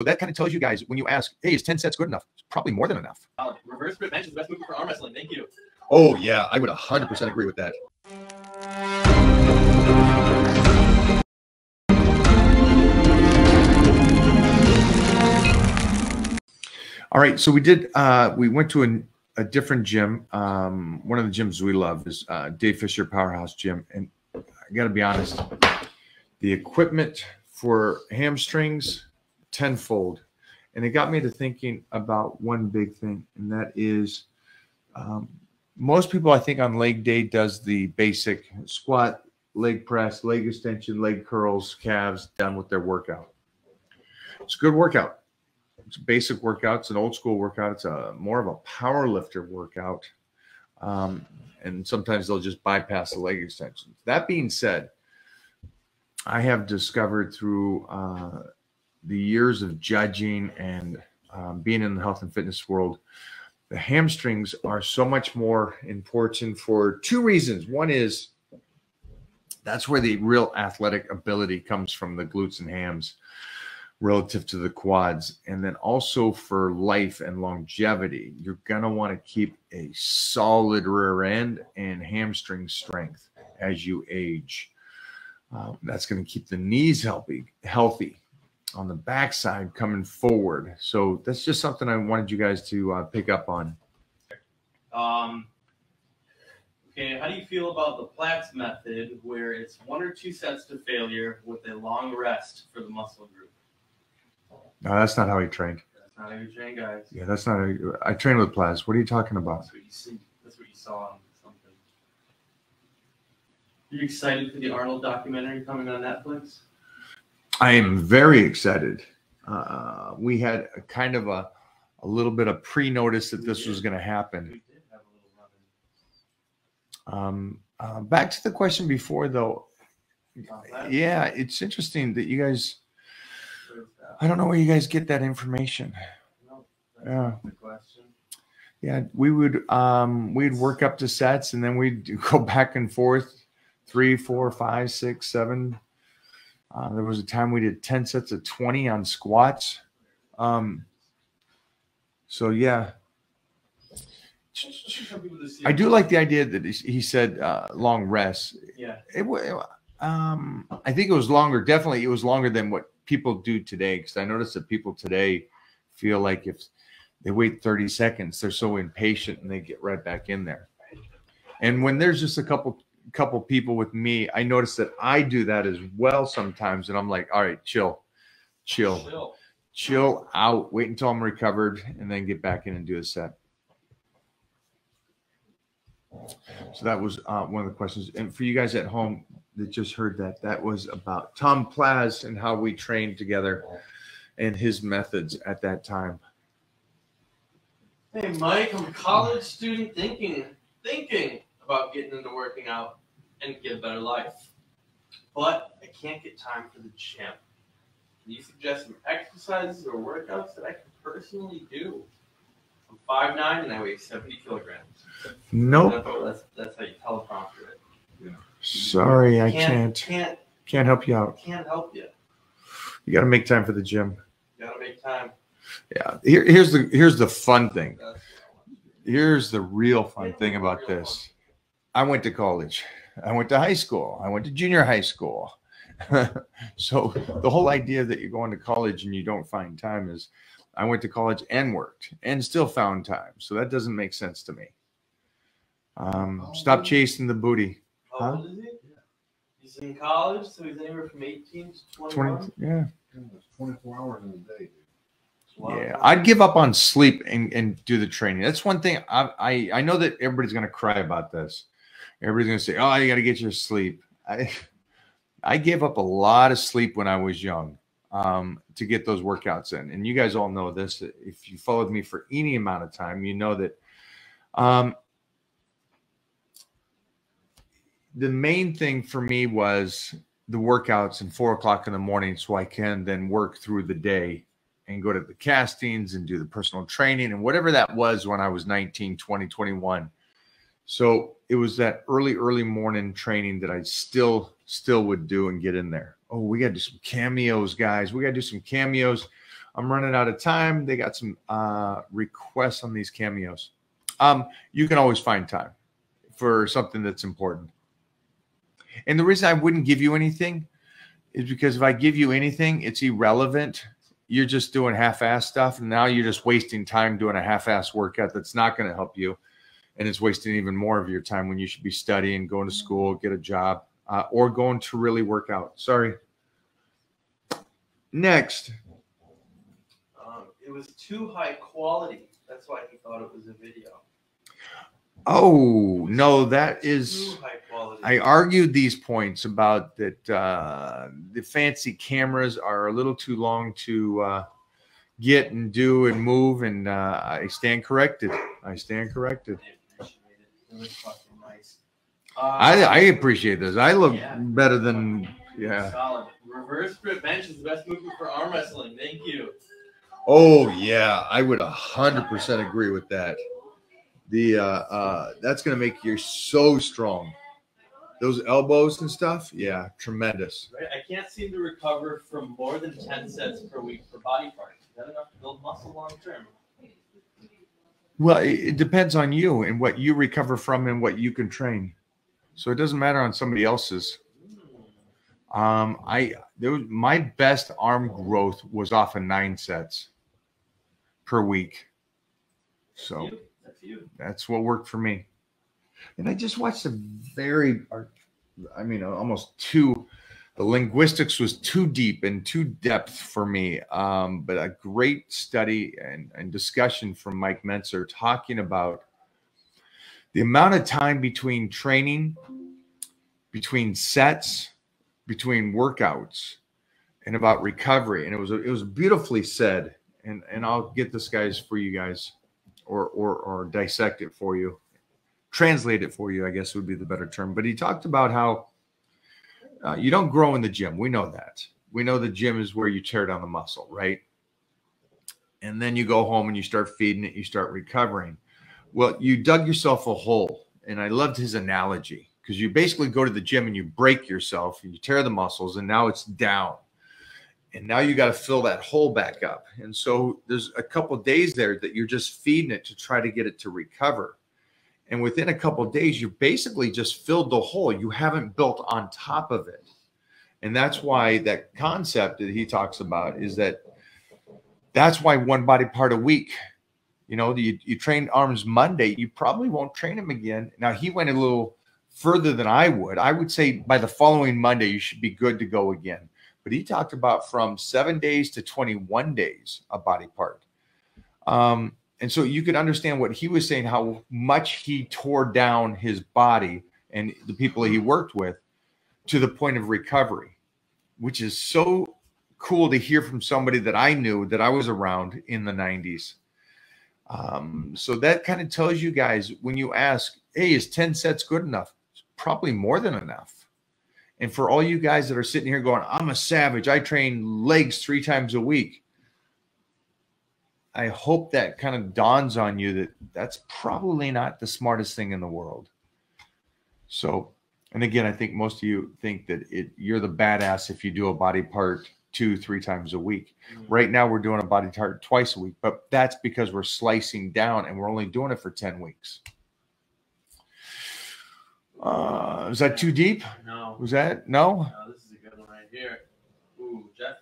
So that kind of tells you guys, when you ask, hey, is 10 sets good enough? It's probably more than enough. Reverse grip bench is the best move for arm wrestling. Thank you. Oh, yeah. I would 100% agree with that. All right. So we did, we went to a different gym. One of the gyms we love is Dave Fisher Powerhouse Gym. And I got to be honest, the equipment for hamstrings, tenfold. And it got me to thinking about one big thing, and that is most people, I think, on leg day does the basic squat, leg press, leg extension, leg curls, calves, done with their workout. It's a good workout. It's a basic workout. It's an old school workout. It's a more of a power lifter workout. And sometimes they'll just bypass the leg extensions. That being said, I have discovered through the years of judging and being in the health and fitness world, the hamstrings are so much more important for two reasons. One is that's where the real athletic ability comes from, the glutes and hams relative to the quads. And then also for life and longevity, you're going to want to keep a solid rear end and hamstring strength as you age. That's going to keep the knees healthy on the backside coming forward. So that's just something I wanted you guys to pick up on. Okay, how do you feel about the Platz method, where it's 1 or 2 sets to failure with a long rest for the muscle group? No, that's not how he trained. That's not how you train, guys. Yeah, that's not how I trained with Platz. What are you talking about? That's what you see. That's what you saw on something. Are you excited for the Arnold documentary coming on Netflix? I am very excited. We had a kind of a little bit of pre-notice that this was going to happen. Back to the question before, though. Yeah, it's interesting that you guys, I don't know where you guys get that information. Yeah. Yeah, we would we'd work up to sets, and then we'd go back and forth, 3, 4, 5, 6, 7. There was a time we did 10 sets of 20 on squats. So, yeah. I do like the idea that he said long rest. Yeah. I think it was longer. Definitely, it was longer than what people do today, because I noticed that people today feel like if they wait 30 seconds, they're so impatient and they get right back in there. And when there's just a couple people with me, I notice that I do that as well sometimes, and I'm like, all right, chill out, wait until I'm recovered, and then get back in and do a set. So that was one of the questions. And for you guys at home that just heard that, that was about Tom Platz and how we trained together and his methods at that time. Hey Mike, I'm a college student thinking about getting into working out and get a better life, but I can't get time for the gym. Can you suggest some exercises or workouts that I can personally do? I'm 5'9" and I weigh 70 kilograms. No, nope. That's how you teleprompter it. Yeah. Sorry, I can't help you out. Can't help you. You got to make time for the gym. You got to make time. Yeah. Here's the fun thing. Here's the real fun thing about this. I went to college. I went to high school. I went to junior high school. So the whole idea that you're going to college and you don't find time is, I went to college and worked and still found time. So that doesn't make sense to me. Stop chasing the booty. Huh? How old is he? He's in college, so he's anywhere from 18 to 21. 20, yeah. 24 hours in a day. Yeah, I'd give up on sleep and do the training. That's one thing. I know that everybody's going to cry about this. Everybody's going to say, oh, you got to get your sleep. I gave up a lot of sleep when I was young to get those workouts in. And you guys all know this. If you followed me for any amount of time, you know that the main thing for me was the workouts and 4 o'clock in the morning, so I can then work through the day and go to the castings and do the personal training and whatever that was when I was 19, 20, 21. So it was that early morning training that I still would do and get in there. Oh, we got to do some cameos, guys. We got to do some cameos. I'm running out of time. They got some requests on these cameos. You can always find time for something that's important. And the reason I wouldn't give you anything is because if I give you anything, it's irrelevant. You're just doing half-ass stuff, and now you're just wasting time doing a half-ass workout that's not going to help you, and it's wasting even more of your time when you should be studying, going to school, get a job, or going to really work out. Sorry. Next. It was too high quality. That's why he thought it was a video. Oh, no, that is – I argued these points about that the fancy cameras are a little too long to get and do and move, and I stand corrected. I stand corrected. I appreciate it. It was fucking nice. I appreciate this. I look better than – Solid. Reverse grip bench is the best movement for arm wrestling. Thank you. Oh, yeah. I would 100% agree with that. The that's gonna make you so strong. Those elbows and stuff, yeah, tremendous. Right? I can't seem to recover from more than 10 sets per week for body parts. Is that enough to build muscle long term? Well, it depends on you and what you recover from and what you can train. So it doesn't matter on somebody else's. My best arm growth was off of 9 sets per week. So. That's what worked for me. And I just watched a very, I mean, almost too, the linguistics was too deep and too depth for me. But a great study and discussion from Mike Mentzer talking about the amount of time between training, between sets, between workouts, and about recovery. And it was beautifully said. And I'll get this, guys, for you guys. Or dissect it for you, translate it for you, I guess would be the better term. But he talked about how you don't grow in the gym. We know that. We know the gym is where you tear down the muscle, right? And then you go home and you start feeding it. You start recovering. Well, you dug yourself a hole. And I loved his analogy because you basically go to the gym and you break yourself and you tear the muscles and now it's down. And now you got to fill that hole back up. And so there's a couple of days there that you're just feeding it to try to get it to recover. And within a couple of days, you basically just filled the hole. You haven't built on top of it. And that's why that concept that he talks about is that that's why one body part a week. You know, you train arms Monday. You probably won't train them again. Now, he went a little further than I would. I would say by the following Monday, you should be good to go again. But he talked about from 7 days to 21 days a body part. And so you could understand what he was saying, how much he tore down his body and the people he worked with to the point of recovery, which is so cool to hear from somebody that I knew that I was around in the 90s. So that kind of tells you guys when you ask, hey, is 10 sets good enough? It's probably more than enough. And for all you guys that are sitting here going, I'm a savage. I train legs 3 times a week. I hope that kind of dawns on you that that's probably not the smartest thing in the world. So, and again, I think most of you think that you're the badass if you do a body part 2, 3 times a week. Mm-hmm. Right now we're doing a body part twice a week, but that's because we're slicing down and we're only doing it for 10 weeks. Was that too deep? No. Was that? No? No, this is a good one right here. Ooh, Jeff